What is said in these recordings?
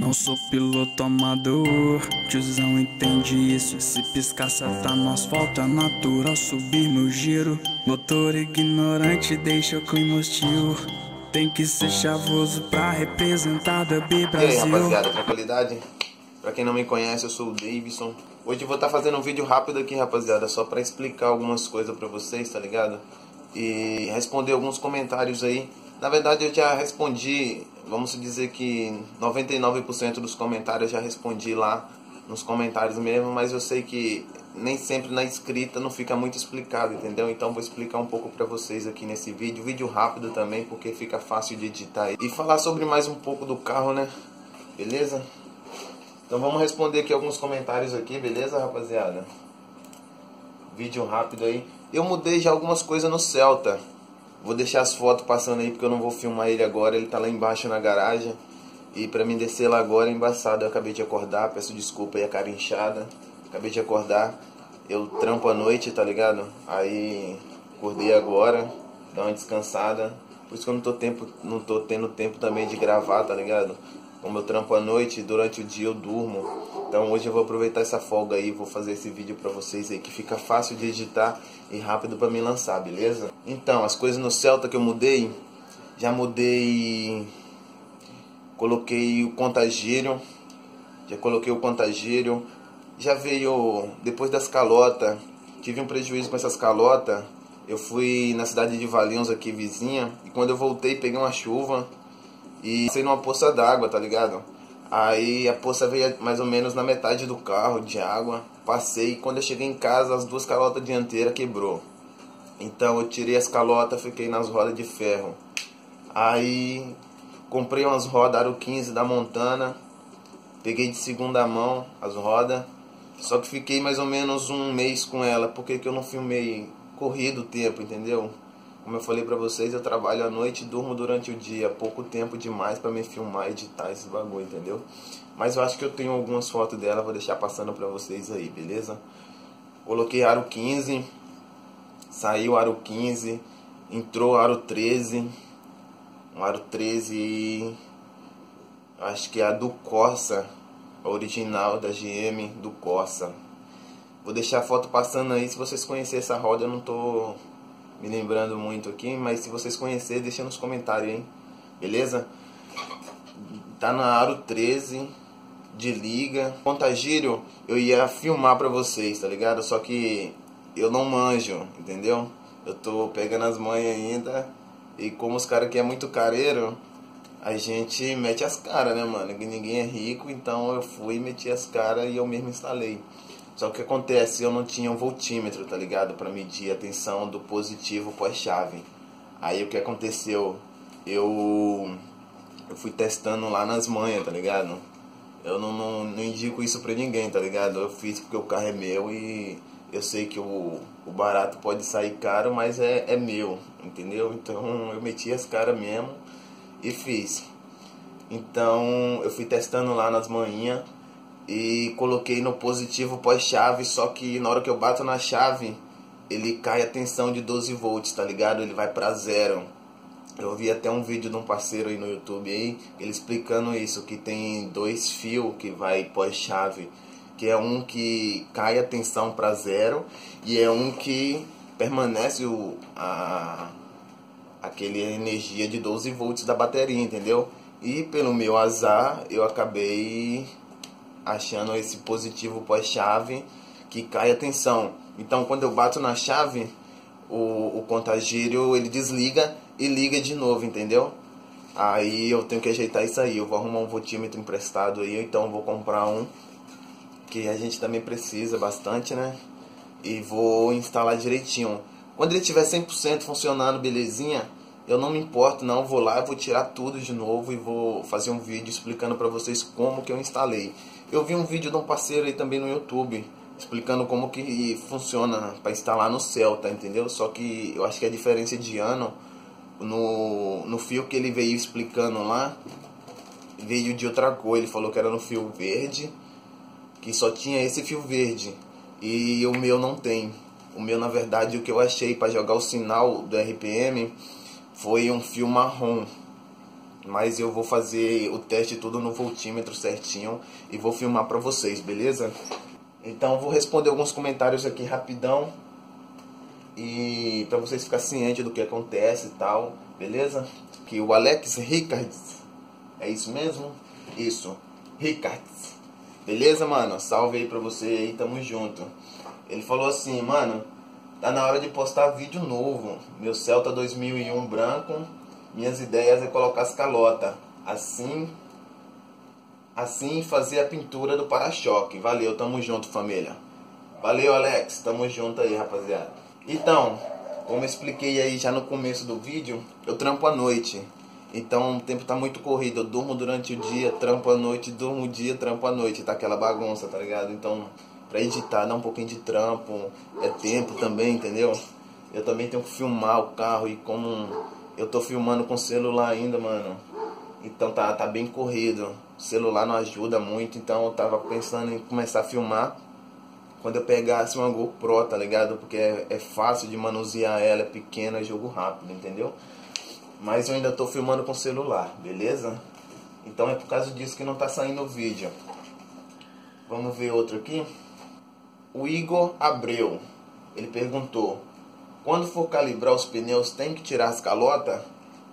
Não sou piloto amador, tiozão entende isso. Se piscar seta no asfalto é natural subir meu giro. Motor ignorante deixa o clima hostil. Tem que ser chavoso pra representar da B-Brasil. E aí rapaziada, tranquilidade? Pra quem não me conhece, eu sou o Davidson. Hoje eu vou estar fazendo um vídeo rápido aqui, rapaziada, só pra explicar algumas coisas pra vocês, tá ligado? E responder alguns comentários aí. Na verdade eu já respondi, vamos dizer que 99% dos comentários eu já respondi lá nos comentários mesmo, mas eu sei que nem sempre na escrita não fica muito explicado, entendeu? Então vou explicar um pouco pra vocês aqui nesse vídeo, vídeo rápido também, porque fica fácil de editar. E falar sobre mais um pouco do carro, né? Beleza? Então vamos responder aqui alguns comentários aqui, beleza, rapaziada? Vídeo rápido aí. Eu mudei já algumas coisas no Celta. Vou deixar as fotos passando aí porque eu não vou filmar ele agora. Ele tá lá embaixo na garagem. E pra mim descer lá agora é embaçado. Eu acabei de acordar, peço desculpa aí a cara inchada. Acabei de acordar. Eu trampo à noite, tá ligado? Aí acordei agora, dá uma descansada. Por isso que eu não tô tendo tempo também de gravar, tá ligado? Como eu trampo à noite, durante o dia eu durmo. Então hoje eu vou aproveitar essa folga aí, vou fazer esse vídeo pra vocês aí, que fica fácil de editar e rápido pra me lançar, beleza? Então, as coisas no Celta que eu mudei, já mudei, coloquei o contagiro, já veio, depois das calotas, tive um prejuízo com essas calotas, eu fui na cidade de Valinhos aqui, vizinha, e quando eu voltei peguei uma chuva, e passei numa poça d'água, tá ligado? Aí a poça veio mais ou menos na metade do carro de água. Passei, quando eu cheguei em casa as duas calotas dianteiras quebrou. Então eu tirei as calotas, fiquei nas rodas de ferro. Aí comprei umas rodas aro 15 da Montana. Peguei de segunda mão as rodas. Só que fiquei mais ou menos um mês com ela. Porque que eu não filmei? Corrido o tempo, entendeu? Como eu falei pra vocês, eu trabalho à noite e durmo durante o dia. Pouco tempo demais pra me filmar e editar esse bagulho, entendeu? Mas eu acho que eu tenho algumas fotos dela, vou deixar passando pra vocês aí, beleza? Coloquei aro 15, saiu aro 15, entrou aro 13. Um aro 13, acho que é a do Corsa, a original da GM do Corsa. Vou deixar a foto passando aí, se vocês conhecerem essa roda, eu não tô me lembrando muito aqui, mas se vocês conhecerem, deixa nos comentários, hein? Beleza? Tá na aro 13 de liga. Contagiro, eu ia filmar pra vocês, tá ligado? Só que eu não manjo, entendeu? Eu tô pegando as manhas ainda. E como os caras aqui é muito careiro, a gente mete as caras, né, mano? Ninguém é rico, então eu fui, meti as caras e eu mesmo instalei. Só que o que acontece, eu não tinha um voltímetro, tá ligado? Pra medir a tensão do positivo pós-chave. Aí o que aconteceu? Eu fui testando lá nas manhas, tá ligado? Eu não indico isso pra ninguém, tá ligado? Eu fiz porque o carro é meu e eu sei que o barato pode sair caro, mas é meu, entendeu? Então eu meti as caras mesmo e fiz. Então eu fui testando lá nas manhinhas. E coloquei no positivo pós-chave, só que na hora que eu bato na chave, ele cai a tensão de 12 volts, tá ligado? Ele vai pra zero. Eu vi até um vídeo de um parceiro aí no YouTube, aí, ele explicando isso, que tem dois fios que vai pós-chave, que é um que cai a tensão pra zero, e é um que permanece aquele energia de 12 volts da bateria, entendeu? E pelo meu azar, eu acabei achando esse positivo pós-chave que cai a tensão. Então quando eu bato na chave, o contagiro ele desliga e liga de novo, entendeu? Aí eu tenho que ajeitar isso aí, eu vou arrumar um voltímetro emprestado aí, então eu vou comprar um que a gente também precisa bastante, né? E vou instalar direitinho. Quando ele tiver 100% funcionando, belezinha, eu não me importo não, vou lá, vou tirar tudo de novo e vou fazer um vídeo explicando pra vocês como que eu instalei. Eu vi um vídeo de um parceiro aí também no YouTube, explicando como que funciona pra instalar no Celta, entendeu? Só que eu acho que a diferença de ano, no fio que ele veio explicando lá, veio de outra cor. Ele falou que era no fio verde, que só tinha esse fio verde, e o meu não tem. O meu, na verdade, o que eu achei pra jogar o sinal do RPM foi um fio marrom. mas eu vou fazer o teste tudo no voltímetro certinho e vou filmar pra vocês, beleza? Então vou responder alguns comentários aqui rapidão e pra vocês ficarem cientes do que acontece e tal, beleza? Que o Alex Rickards, é isso mesmo? Isso, Rickards, beleza, mano? Salve aí pra você aí, tamo junto. Ele falou assim, mano, tá na hora de postar vídeo novo. Meu Celta 2001 branco, minhas ideias é colocar as calotas, assim fazer a pintura do para-choque. Valeu, tamo junto, família. Valeu, Alex, tamo junto aí, rapaziada. Então, como eu expliquei aí já no começo do vídeo, eu trampo à noite. Então o tempo tá muito corrido, eu durmo durante o dia, trampo à noite, durmo o dia, trampo à noite. Tá aquela bagunça, tá ligado? Então pra editar dá um pouquinho de trampo, é tempo também, entendeu? Eu também tenho que filmar o carro e como eu tô filmando com celular ainda, mano, então tá bem corrido. O celular não ajuda muito, então eu tava pensando em começar a filmar quando eu pegasse uma GoPro, tá ligado? Porque é fácil de manusear ela, é pequena, é jogo rápido, entendeu? Mas eu ainda tô filmando com celular, beleza? Então é por causa disso que não tá saindo o vídeo. Vamos ver outro aqui. O Igor Abreu, ele perguntou: quando for calibrar os pneus tem que tirar as calotas?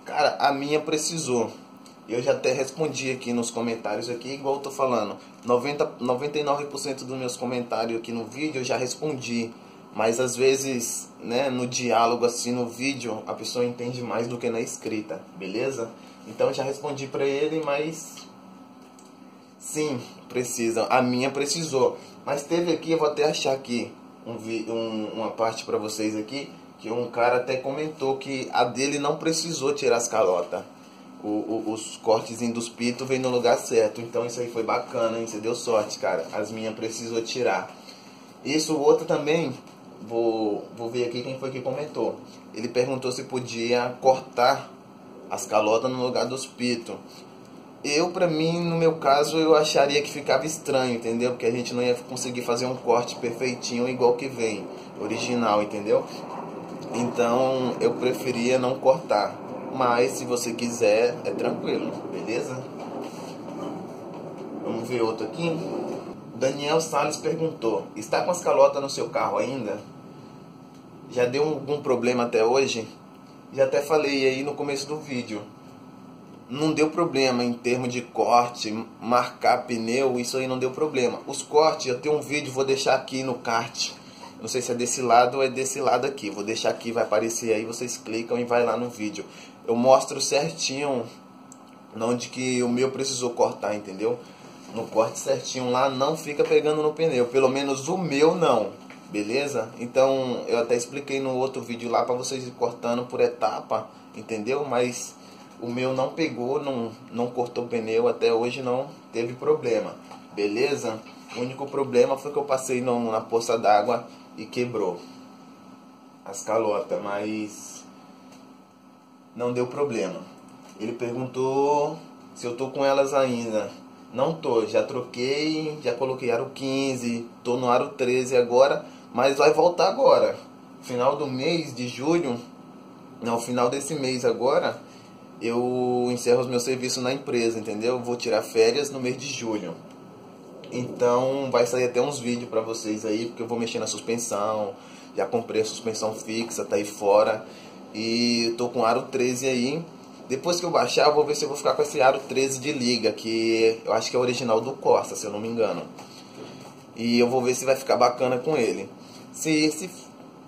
Cara, a minha precisou. Eu já até respondi aqui nos comentários aqui, igual eu tô falando, 99% dos meus comentários aqui no vídeo eu já respondi. Mas às vezes, né, no diálogo assim, no vídeo, a pessoa entende mais do que na escrita, beleza? Então eu já respondi pra ele, mas sim, precisa. A minha precisou. Mas teve aqui, eu vou até achar aqui uma parte pra vocês aqui, que um cara até comentou que a dele não precisou tirar as calotas. Os cortezinhos dos pitos vem no lugar certo. Então isso aí foi bacana, hein? Você deu sorte, cara. As minhas precisou tirar. Isso, o outro também, vou ver aqui quem foi que comentou. Ele perguntou se podia cortar as calotas no lugar dos pitos. Eu, pra mim, no meu caso, eu acharia que ficava estranho, entendeu? Porque a gente não ia conseguir fazer um corte perfeitinho igual que vem, original, entendeu? Então, eu preferia não cortar. Mas, se você quiser, é tranquilo, beleza? Vamos ver outro aqui. Daniel Sales perguntou: está com as calotas no seu carro ainda? Já deu algum problema até hoje? Já até falei aí no começo do vídeo. Não deu problema em termos de corte, marcar pneu, isso aí não deu problema. Os cortes, eu tenho um vídeo, vou deixar aqui no card. Não sei se é desse lado ou é desse lado aqui. Vou deixar aqui, vai aparecer aí, vocês clicam e vai lá no vídeo. Eu mostro certinho onde que o meu precisou cortar, entendeu? No corte certinho lá, não fica pegando no pneu. Pelo menos o meu não, beleza? Então, eu até expliquei no outro vídeo lá pra vocês ir cortando por etapa, entendeu? Mas o meu não pegou, não cortou pneu, até hoje não teve problema, beleza? O único problema foi que eu passei na poça d'água e quebrou as calotas, mas não deu problema. Ele perguntou se eu tô com elas ainda. Não tô, já troquei, já coloquei aro 15, tô no aro 13 agora, mas vai voltar agora. Final do mês de julho, não, final desse mês agora, eu encerro os meus serviços na empresa, entendeu? Vou tirar férias no mês de julho. Então vai sair até uns vídeos pra vocês aí, porque eu vou mexer na suspensão. Já comprei a suspensão fixa, tá aí fora. E tô com aro 13 aí. Depois que eu baixar, eu vou ver se eu vou ficar com esse aro 13 de liga, que eu acho que é original do Corsa, se eu não me engano. E eu vou ver se vai ficar bacana com ele. Se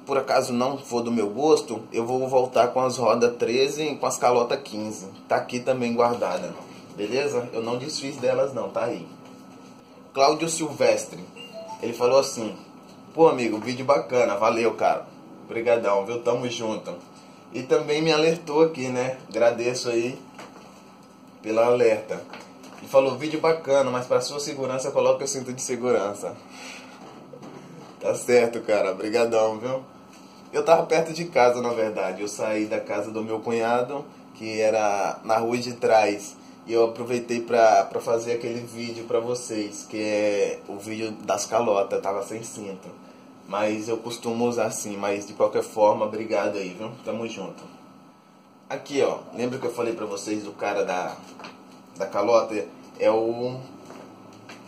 por acaso não for do meu gosto, eu vou voltar com as rodas 13 e com as calotas 15. Tá aqui também guardada, beleza? Eu não desfiz delas não, tá aí. Cláudio Silvestre, ele falou assim: pô, amigo, vídeo bacana, valeu, cara. Obrigadão, viu? Tamo junto. E também me alertou aqui, né? Agradeço aí pela alerta. Ele falou: vídeo bacana, mas pra sua segurança coloca o cinto de segurança. Tá certo, cara. Obrigadão, viu? Eu tava perto de casa, na verdade. Eu saí da casa do meu cunhado, que era na rua de trás. E eu aproveitei pra fazer aquele vídeo pra vocês, que é o vídeo das calotas. Tava sem cinto. Mas eu costumo usar sim. Mas de qualquer forma, obrigado aí, viu? Tamo junto. Aqui, ó, lembra que eu falei pra vocês do cara da calota? É o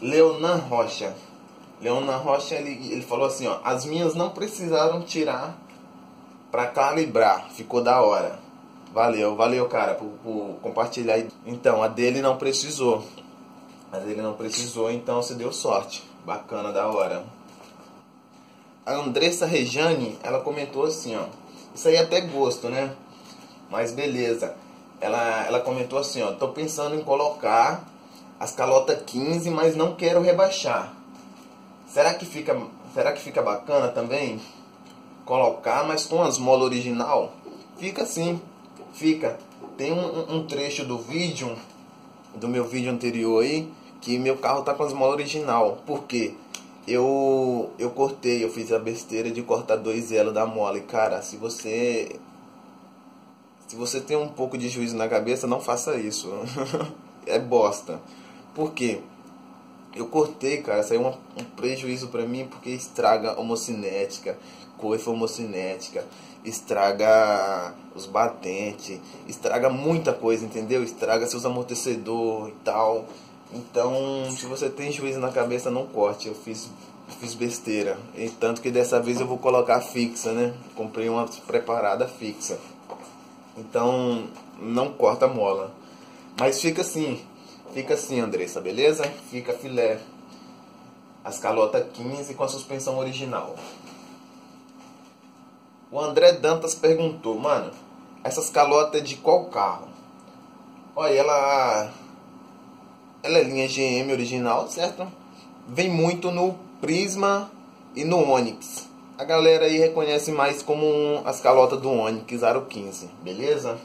Leonan Rocha. Leonan Rocha, ele falou assim, ó: as minhas não precisaram tirar pra calibrar, ficou da hora. Valeu, valeu, cara, por compartilhar. Então, a dele não precisou. Mas ele não precisou, então você deu sorte. Bacana, da hora. A Andressa Regiane, ela comentou assim, ó. Isso aí é até gosto, né? Mas beleza. Ela comentou assim, ó: tô pensando em colocar as calotas 15, mas não quero rebaixar. Será que fica bacana também? Colocar, mas com as molas original? Fica sim, fica. Tem um trecho do vídeo, do meu vídeo anterior aí, que meu carro tá com as molas original. Por quê? Eu fiz a besteira de cortar 2 elos da mola. E cara, se você tem um pouco de juízo na cabeça, não faça isso. É bosta. Por quê? Eu cortei, cara, saiu um prejuízo pra mim, porque estraga homocinética, coifa homocinética, estraga os batentes, estraga muita coisa, entendeu? Estraga seus amortecedores e tal. Então, se você tem juízo na cabeça, não corte. Eu fiz besteira. E tanto que dessa vez eu vou colocar fixa, né? Comprei uma preparada fixa. Então, não corta a mola. Mas fica assim, Andressa, beleza? Fica filé. As calotas 15 com a suspensão original. O André Dantas perguntou: mano, essas calotas é de qual carro? Olha, ela é linha GM original, certo? Vem muito no Prisma e no Onix. A galera aí reconhece mais como as calotas do Onix Aro 15, beleza?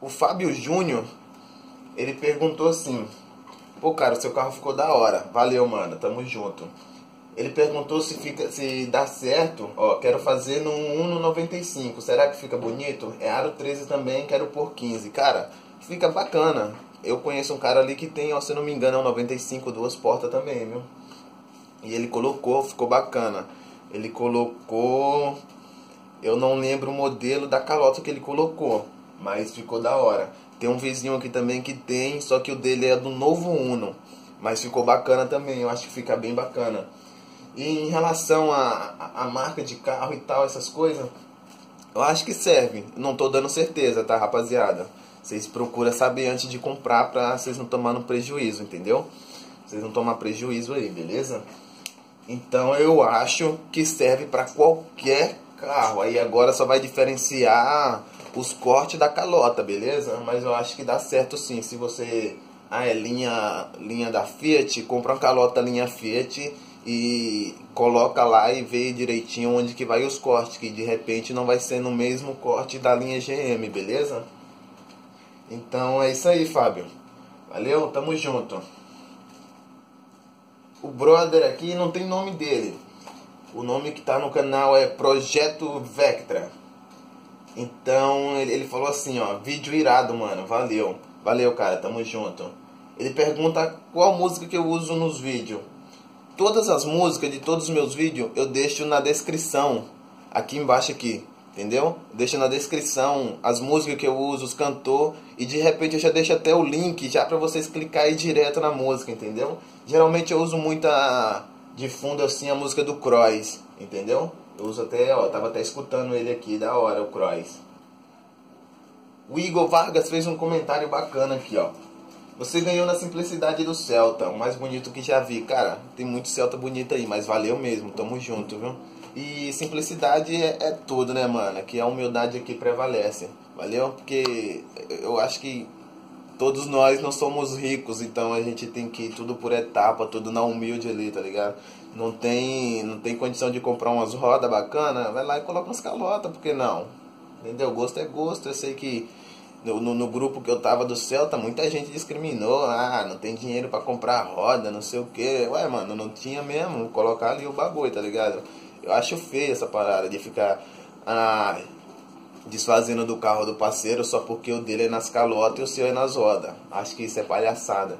O Fábio Júnior, ele perguntou assim: pô, cara, o seu carro ficou da hora. Valeu, mano, tamo junto. Ele perguntou se dá certo. Ó, quero fazer no Uno 95. Será que fica bonito? É Aro 13 também, quero por 15. Cara, fica bacana. Eu conheço um cara ali que tem, ó, se não me engano, é um 95, 2 portas também, viu? E ele colocou, ficou bacana. Ele colocou... eu não lembro o modelo da calota que ele colocou, mas ficou da hora. Tem um vizinho aqui também que tem, só que o dele é do novo Uno. Mas ficou bacana também, eu acho que fica bem bacana. E em relação à marca de carro e tal, essas coisas, eu acho que serve. Não tô dando certeza, tá, rapaziada? Vocês procuram saber antes de comprar pra vocês não tomarem prejuízo, entendeu? Vocês não tomar prejuízo aí, beleza? Então eu acho que serve pra qualquer carro. Aí agora só vai diferenciar os cortes da calota, beleza? Mas eu acho que dá certo sim. Se você... ah, é linha da Fiat, compra uma calota linha Fiat e coloca lá e vê direitinho onde que vai os cortes, que de repente não vai ser no mesmo corte da linha GM, beleza? Então é isso aí, Fábio. Valeu, tamo junto. O brother aqui não tem nome dele. O nome que tá no canal é Projeto Vectra. Então ele falou assim, ó: vídeo irado, mano, valeu. Valeu, cara, tamo junto. Ele pergunta qual música que eu uso nos vídeos. Todas as músicas de todos os meus vídeos eu deixo na descrição. Aqui embaixo aqui, entendeu? Deixo na descrição as músicas que eu uso, os cantores. E de repente eu já deixo até o link já pra vocês clicar aí direto na música, entendeu? Geralmente eu uso muito de fundo assim a música do Cross, entendeu? Eu uso até, ó, tava até escutando ele aqui, da hora, o Cross. O Igor Vargas fez um comentário bacana aqui, ó: você ganhou na simplicidade do Celta, o mais bonito que já vi. Cara, tem muito Celta bonito aí, mas valeu mesmo, tamo junto, viu? E simplicidade é tudo, né, mano? Que a humildade aqui prevalece, valeu? Porque eu acho que todos nós não somos ricos, então a gente tem que ir tudo por etapa, tudo na humilde ali, tá ligado? Não tem condição de comprar umas rodas bacanas, vai lá e coloca umas calotas, por que não? Entendeu? Gosto é gosto. Eu sei que no grupo que eu tava do Celta, muita gente discriminou. Ah, não tem dinheiro pra comprar roda, não sei o que. Ué, mano, não tinha mesmo. Colocar ali o bagulho, tá ligado? Eu acho feio essa parada de ficar desfazendo do carro do parceiro só porque o dele é nas calotas e o seu é nas rodas. Acho que isso é palhaçada.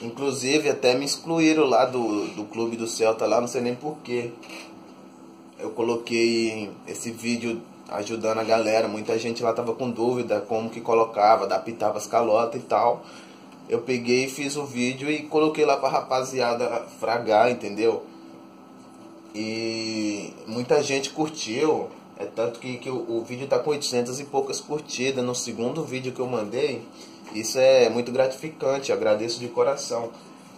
Inclusive, até me excluíram lá do clube do Celta lá, não sei nem porquê. Eu coloquei esse vídeo ajudando a galera. Muita gente lá tava com dúvida como que colocava, adaptava as calotas e tal. Eu peguei, fiz o vídeo e coloquei lá pra rapaziada fragar, entendeu? E muita gente curtiu, é tanto que o vídeo tá com 800 e poucas curtidas no segundo vídeo que eu mandei. Isso é muito gratificante, agradeço de coração.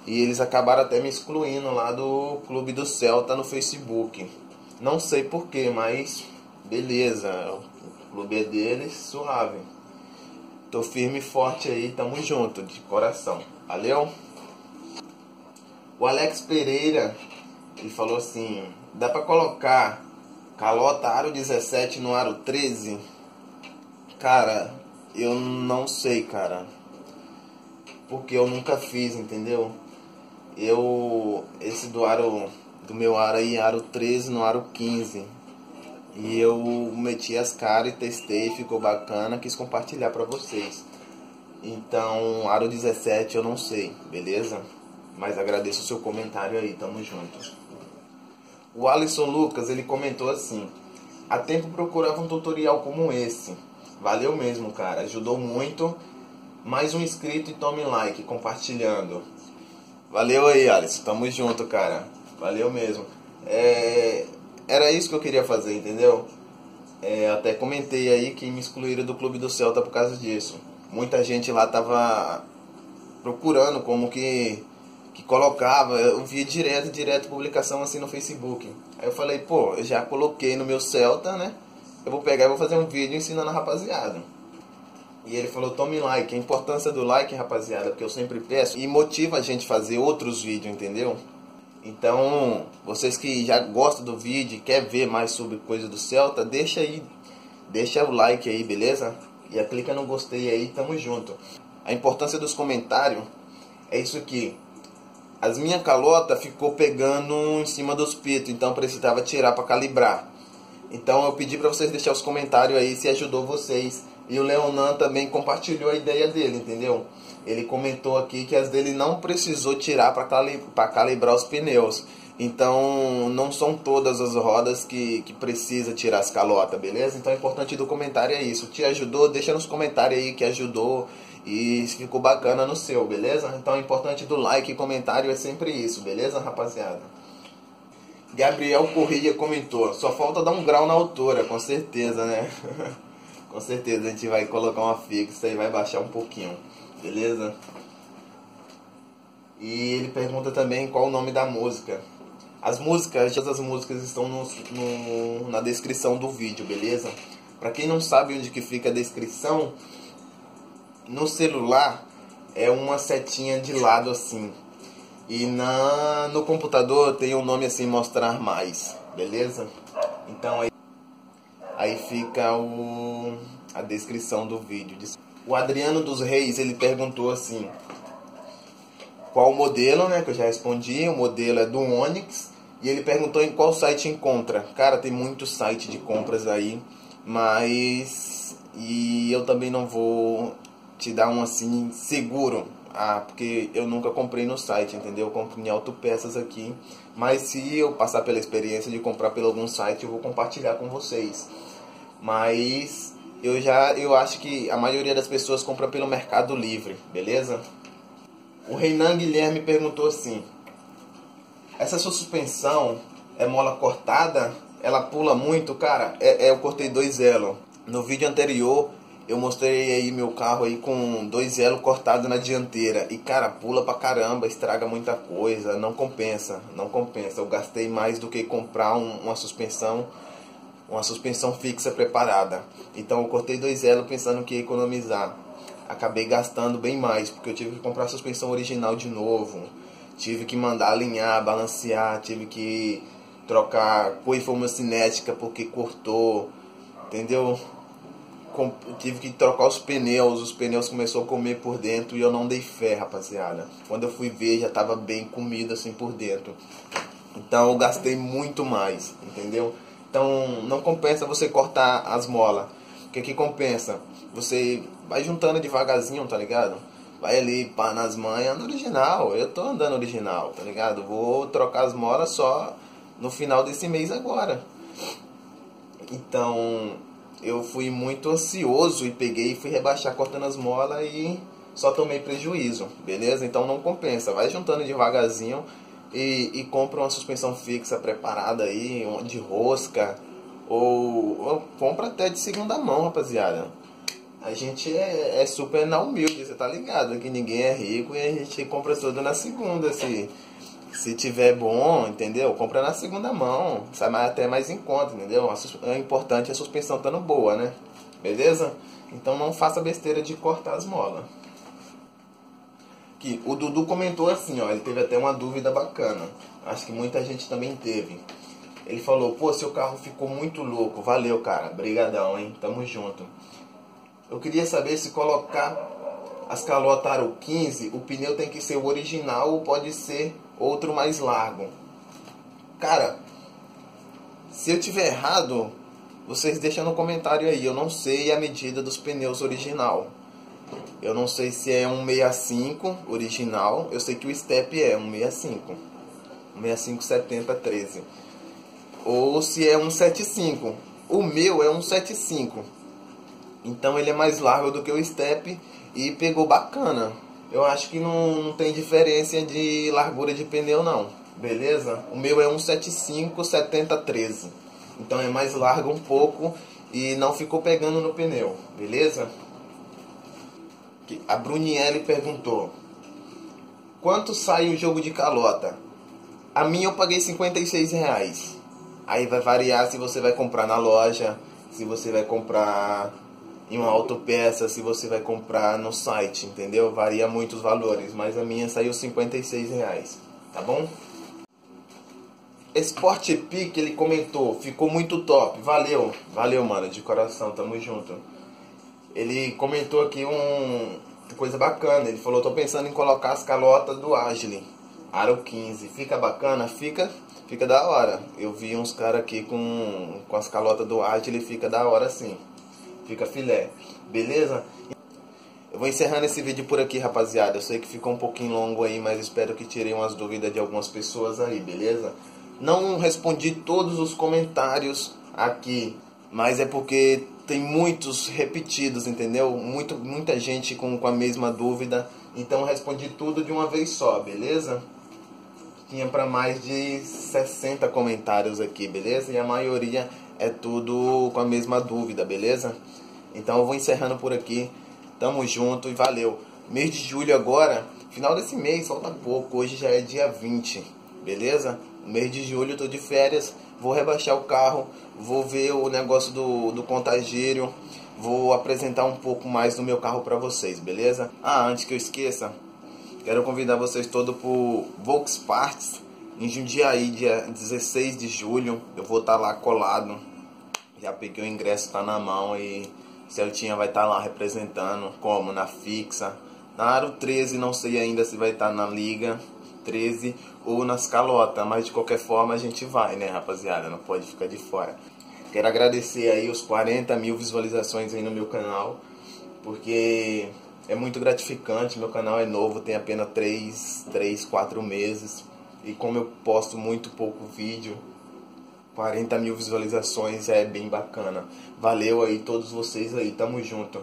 E eles acabaram até me excluindo lá do Clube do Celta no Facebook. Não sei porquê, mas beleza, o clube é deles, suave. Tô firme e forte aí, tamo junto, de coração. Valeu? O Alex Pereira, ele falou assim, dá pra colocar calota aro 17 no aro 13? Cara, eu não sei, cara. Porque eu nunca fiz, entendeu? Esse do aro, do meu aro aí, aro 13 no aro 15. E eu meti as caras e testei, ficou bacana, quis compartilhar pra vocês. Então, aro 17 eu não sei, beleza? Mas agradeço o seu comentário aí, tamo junto. O Alisson Lucas, ele comentou assim, há tempo procurava um tutorial como esse. Valeu mesmo, cara, ajudou muito. Mais um inscrito e tome like, compartilhando. Valeu aí, Alisson, tamo junto, cara. Valeu mesmo. Era isso que eu queria fazer, entendeu? Até comentei aí que me excluíram do Clube do Celta por causa disso. Muita gente lá tava procurando como que colocava. Eu via direto publicação assim no Facebook. Aí eu falei, pô, eu já coloquei no meu Celta, né? Eu vou pegar e vou fazer um vídeo ensinando a rapaziada. E ele falou, tome like. A importância do like, rapaziada, porque eu sempre peço. E motiva a gente a fazer outros vídeos, entendeu? Então, vocês que já gostam do vídeo e querem ver mais sobre coisa do Celta, deixa aí, deixa o like aí, beleza? E clica no gostei aí, tamo junto. A importância dos comentários é isso aqui. As minhas calotas ficou pegando em cima dos pitos, então precisava tirar pra calibrar. Então eu pedi pra vocês deixar os comentários aí se ajudou vocês. E o Leonan também compartilhou a ideia dele, entendeu? Ele comentou aqui que as dele não precisou tirar para calibrar os pneus. Então, não são todas as rodas que precisa tirar as calotas, beleza? Então, o importante do comentário é isso. Te ajudou? Deixa nos comentários aí que ajudou e ficou bacana no seu, beleza? Então, o importante do like e comentário é sempre isso, beleza, rapaziada? Gabriel Corrêa comentou, só falta dar um grau na altura, com certeza, né? Com certeza, a gente vai colocar uma fixa e vai baixar um pouquinho. Beleza? E ele pergunta também qual o nome da música. As músicas, todas as músicas estão na descrição do vídeo, beleza? Pra quem não sabe onde que fica a descrição, no celular é uma setinha de lado assim. E no computador tem um nome assim, mostrar mais, beleza? Então aí fica a descrição do vídeo. O Adriano dos Reis, ele perguntou assim, qual o modelo, né, que eu já respondi, o modelo é do Onix, e ele perguntou em qual site encontra. Cara, tem muito site de compras aí, mas eu também não vou te dar um assim seguro, porque eu nunca comprei no site, entendeu? Eu compro em autopeças aqui, mas se eu passar pela experiência de comprar pelo algum site, eu vou compartilhar com vocês. Mas eu acho que a maioria das pessoas compra pelo Mercado Livre, beleza? O Renan Guilherme perguntou assim, essa sua suspensão é mola cortada? Ela pula muito? Cara, eu cortei 2 elos. No vídeo anterior eu mostrei aí meu carro aí com 2 elos cortados na dianteira. E cara, pula pra caramba, estraga muita coisa, não compensa, não compensa. Eu gastei mais do que comprar uma suspensão fixa preparada. Então eu cortei 2 elos pensando que ia economizar. Acabei gastando bem mais, porque eu tive que comprar a suspensão original de novo. Tive que mandar alinhar, balancear, tive que trocar coifa cinética porque cortou, entendeu? Tive que trocar os pneus começou a comer por dentro e eu não dei fé, rapaziada. Quando eu fui ver, já tava bem comido assim por dentro. Então eu gastei muito mais, entendeu? Então não compensa você cortar as molas. O que compensa? Você vai juntando devagarzinho, tá ligado? Vai ali, pá, nas manhas, no original. Eu tô andando original, tá ligado? Vou trocar as molas só no final desse mês agora. Então eu fui muito ansioso e peguei e fui rebaixar cortando as molas e só tomei prejuízo, beleza? Então não compensa, vai juntando devagarzinho e compra uma suspensão fixa preparada aí, de rosca, ou compra até de segunda mão, rapaziada. A gente é super na humilde, você tá ligado, que ninguém é rico e a gente compra tudo na segunda, se tiver bom, entendeu? Compra na segunda mão, sai até mais em conta, entendeu? O importante é a suspensão estando boa, né? Beleza? Então não faça besteira de cortar as molas. Que o Dudu comentou assim, ó, ele teve até uma dúvida bacana. Acho que muita gente também teve. Ele falou, pô, seu carro ficou muito louco. Valeu, cara. Brigadão, hein? Tamo junto. Eu queria saber se colocar as calotas aro 15, o pneu tem que ser o original ou pode ser outro mais largo. Cara, se eu tiver errado, vocês deixam no comentário aí. Eu não sei a medida dos pneus original. Eu não sei se é 165 original. Eu sei que o step é 165. 165, 70, 13. Ou se é 175. O meu é 175. Então ele é mais largo do que o step e pegou bacana. Eu acho que não tem diferença de largura de pneu não, beleza? O meu é 175, 70, 13. Então é mais largo um pouco e não ficou pegando no pneu, beleza? A Brunielle perguntou, quanto sai o jogo de calota? A minha eu paguei R$56. Aí vai variar se você vai comprar na loja, se você vai comprar em uma autopeça, se você vai comprar no site, entendeu? Varia muito os valores, mas a minha saiu R$56, tá bom? Esporte Pic, ele comentou, ficou muito top, valeu, valeu mano, de coração, tamo junto. Ele comentou aqui uma coisa bacana, ele falou, tô pensando em colocar as calotas do Agile, aro 15, fica bacana? Fica da hora. Eu vi uns caras aqui com as calotas do Agile, fica da hora sim. Fica filé, beleza? Eu vou encerrando esse vídeo por aqui, rapaziada. Eu sei que ficou um pouquinho longo aí, mas espero que tirei umas dúvidas de algumas pessoas aí, beleza? Não respondi todos os comentários aqui, mas é porque tem muitos repetidos, entendeu? Muita gente com a mesma dúvida. Então eu respondi tudo de uma vez só, beleza? Tinha pra mais de 60 comentários aqui, beleza? E a maioria é tudo com a mesma dúvida, beleza? Então eu vou encerrando por aqui. Tamo junto e valeu. Mês de julho agora, final desse mês, falta pouco. Hoje já é dia 20, beleza? Mês de julho eu tô de férias. Vou rebaixar o carro. Vou ver o negócio do contagírio. Vou apresentar um pouco mais do meu carro pra vocês, beleza? Ah, antes que eu esqueça, quero convidar vocês todos pro Volksparts. Em Jundiaí, dia 16 de julho, eu vou estar lá colado. Já peguei o ingresso, tá na mão e Celtinha vai estar lá representando, como? Na fixa. Na aro 13, não sei ainda se vai estar na liga 13 ou nas calotas, mas de qualquer forma a gente vai, né, rapaziada? Não pode ficar de fora. Quero agradecer aí os 40 mil visualizações aí no meu canal, porque é muito gratificante. Meu canal é novo, tem apenas 4 meses. E como eu posto muito pouco vídeo, 40 mil visualizações é bem bacana. Valeu aí todos vocês aí, tamo junto.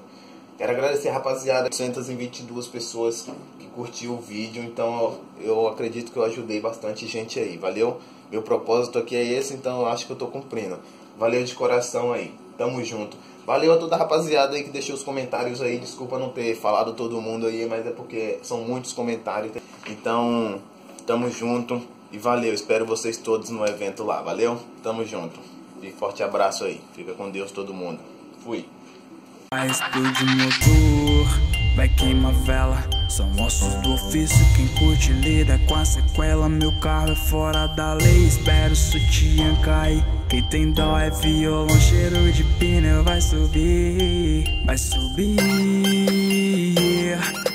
Quero agradecer, rapaziada, 222 pessoas que curtiu o vídeo. Então eu acredito que eu ajudei bastante gente aí, valeu? Meu propósito aqui é esse, então eu acho que eu tô cumprindo. Valeu de coração aí, tamo junto. Valeu a toda a rapaziada aí que deixou os comentários aí. Desculpa não ter falado todo mundo aí, mas é porque são muitos comentários. Então tamo junto e valeu, espero vocês todos no evento lá, valeu? Tamo junto, e forte abraço aí, fica com Deus todo mundo, fui! Vai explodir motor, vai queimar vela, são ossos do ofício, quem curte lida com a sequela, meu carro é fora da lei, espero sutiã cair, quem tem dó é violão, cheiro de pneu vai subir, yeah.